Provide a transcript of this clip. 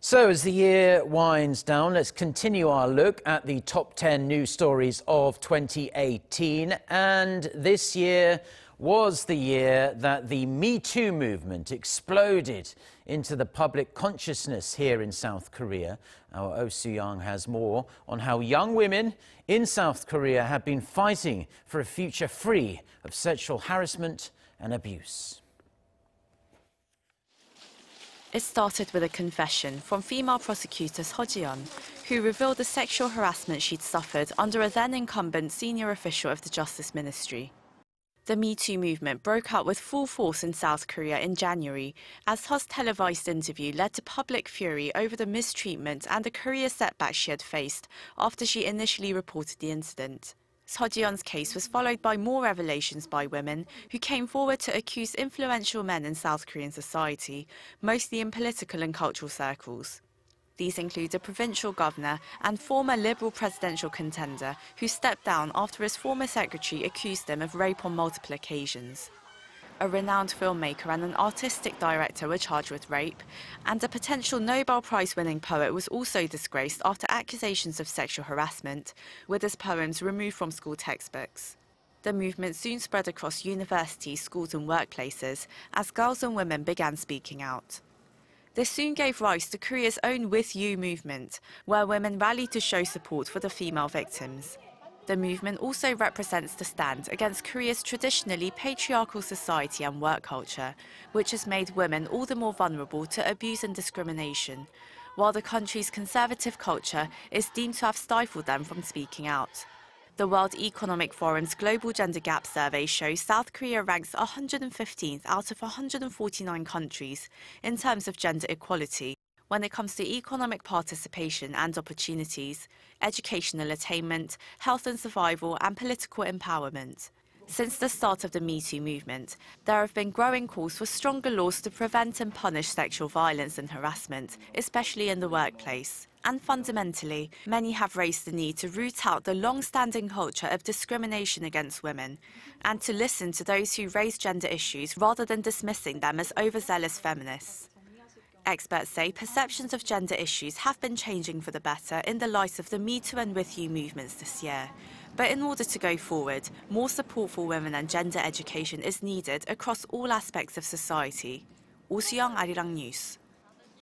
So as the year winds down, let's continue our look at the top 10 news stories of 2018. And this year was the year that the Me Too movement exploded into the public consciousness here in South Korea. Our Oh Soo-young has more on how young women in South Korea have been fighting for a future free of sexual harassment and abuse. It started with a confession from female prosecutor Seo Ji-hyun, who revealed the sexual harassment she'd suffered under a then-incumbent senior official of the Justice Ministry. The Me Too movement broke out with full force in South Korea in January, as Seo's televised interview led to public fury over the mistreatment and the career setback she had faced after she initially reported the incident. Seo Ji-hyun's case was followed by more revelations by women who came forward to accuse influential men in South Korean society, mostly in political and cultural circles. These include a provincial governor and former Liberal presidential contender who stepped down after his former secretary accused him of rape on multiple occasions. A renowned filmmaker and an artistic director were charged with rape, and a potential Nobel Prize-winning poet was also disgraced after accusations of sexual harassment, with his poems removed from school textbooks. The movement soon spread across universities, schools and workplaces as girls and women began speaking out. This soon gave rise to Korea's own With You movement, where women rallied to show support for the female victims. The movement also represents the stand against Korea's traditionally patriarchal society and work culture, which has made women all the more vulnerable to abuse and discrimination, while the country's conservative culture is deemed to have stifled them from speaking out. The World Economic Forum's Global Gender Gap survey shows South Korea ranks 115th out of 149 countries in terms of gender equality when it comes to economic participation and opportunities, educational attainment, health and survival, and political empowerment. Since the start of the Me Too movement, there have been growing calls for stronger laws to prevent and punish sexual violence and harassment, especially in the workplace. And fundamentally, many have raised the need to root out the long-standing culture of discrimination against women, and to listen to those who raise gender issues rather than dismissing them as overzealous feminists. Experts say perceptions of gender issues have been changing for the better in the light of the Me Too and With You movements this year. But in order to go forward, more support for women and gender education is needed across all aspects of society. Oh Soo-young, Arirang News.